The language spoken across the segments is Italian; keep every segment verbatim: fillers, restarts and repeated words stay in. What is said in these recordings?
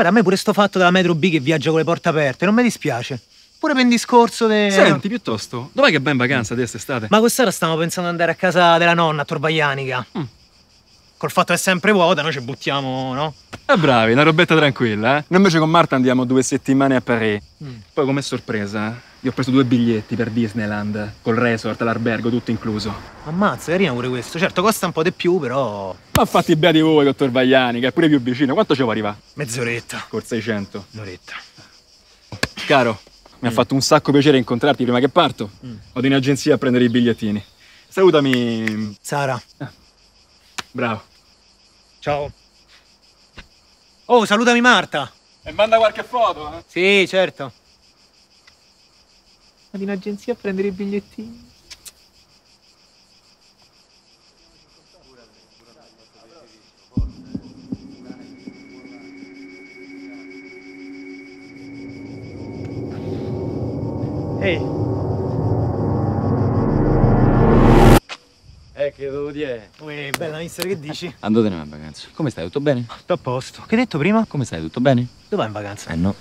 Guarda, a me pure sto fatto della metro B che viaggia con le porte aperte, non mi dispiace. Pure per il discorso de... Senti, piuttosto, dov'è che va in vacanza te quest'estate? Ma quest'ora stiamo pensando ad andare a casa della nonna, a Torvaianica. Mm. Col fatto che è sempre vuota, noi ci buttiamo, no? Eh bravi, una robetta tranquilla, eh? Noi invece con Marta andiamo due settimane a Parigi. Mm. Poi come sorpresa, gli ho preso due biglietti per Disneyland, col resort, l'albergo, tutto incluso. Ammazza, carino pure questo. Certo, costa un po' di più, però... Ma fatti beati voi con Torvaianica, è pure più vicino. Quanto ci può arrivare? Mezz'oretta. Col seicento. Un'oretta. Caro. Mi mm. ha fatto un sacco piacere incontrarti prima che parto. Mm. Vado in agenzia a prendere i bigliettini. Salutami... Sara. Eh. Bravo. Ciao. Oh, salutami Marta. E manda qualche foto, eh? Sì, certo. Vado in agenzia a prendere i bigliettini. Ehi! Eh, che devo dire? Uè, bella mister, che dici? Andatene in vacanza. Come stai? Tutto bene? Tutto a posto. Che hai detto prima? Come stai? Tutto bene? Dove vai in vacanza? Eh no,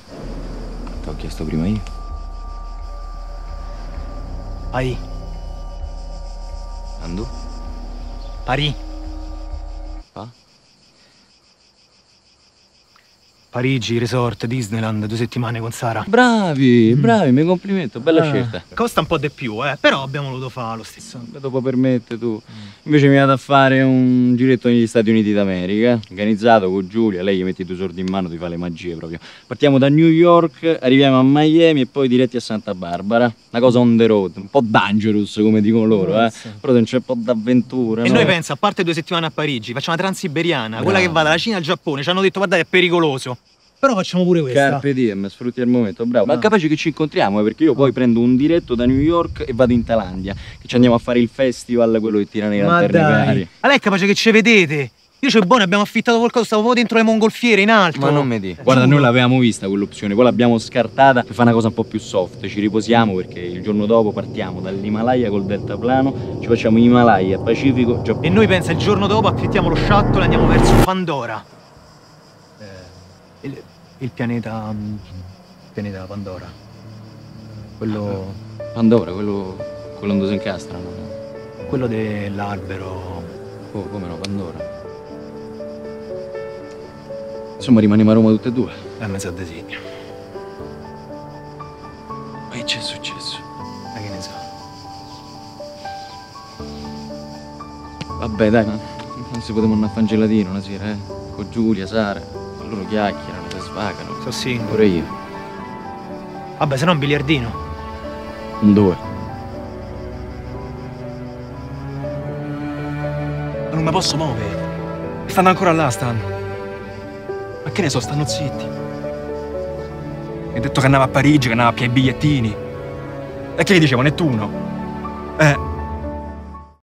t'ho chiesto prima io. Parì. Andò? Parì. Pa? Parigi, resort, Disneyland, due settimane con Sara. Bravi, mm. bravi, mi complimento, bella ah. scelta. Costa un po' di più, eh, però abbiamo voluto fare lo stesso. Lo dopo permette tu. Mm. Invece mi vado a fare un giretto negli Stati Uniti d'America, organizzato con Giulia, lei gli mette i tuoi soldi in mano, ti fa le magie proprio. Partiamo da New York, arriviamo a Miami e poi diretti a Santa Barbara. Una cosa on the road, un po' dangerous come dicono loro, eh. Però c'è un po' d'avventura. E no? Noi pensa, a parte due settimane a Parigi, facciamo una Transiberiana, bravo. Quella che va dalla Cina al Giappone, ci hanno detto guardate è pericoloso. Però facciamo pure questa. Carpe diem, sfrutti il momento, bravo. Ma no. Capace che ci incontriamo, eh, perché io poi prendo un diretto da New York e vado in Thailandia. Che ci andiamo a fare il festival, quello che tira nei lanterne cari. Ma lei è capace che ci vedete? Io c'è buono, abbiamo affittato qualcosa, stavo proprio dentro le mongolfiere in alto. Ma non mi dici. Guarda, noi l'avevamo vista quell'opzione, poi l'abbiamo scartata per fare una cosa un po' più soft. Ci riposiamo perché il giorno dopo partiamo dall'Himalaya col deltaplano, ci facciamo Himalaya, Pacifico, Giappone. E noi pensa, il giorno dopo affittiamo lo shuttle e andiamo verso Pandora. Il, il pianeta... il pianeta Pandora. Quello... Pandora, quello... quello dove si incastrano. Quello dell'albero... Oh, come no, Pandora. Insomma, rimaniamo a Roma tutte e due. Eh, mi sa di sì. Ma che c'è successo? Ma che ne so? Vabbè, dai, ma non si poteva andare a fare un gelatino una sera, eh? Con Giulia, Sara... Loro chiacchierano, si svagano. So sì. Pure io. Vabbè, se no un biliardino. Un due. Ma non mi posso muovere. Stanno ancora là, stanno. Ma che ne so, stanno zitti. Mi ha detto che andava a Parigi, che andava a pigliare i bigliettini. E che gli dicevo, Nettuno? Eh.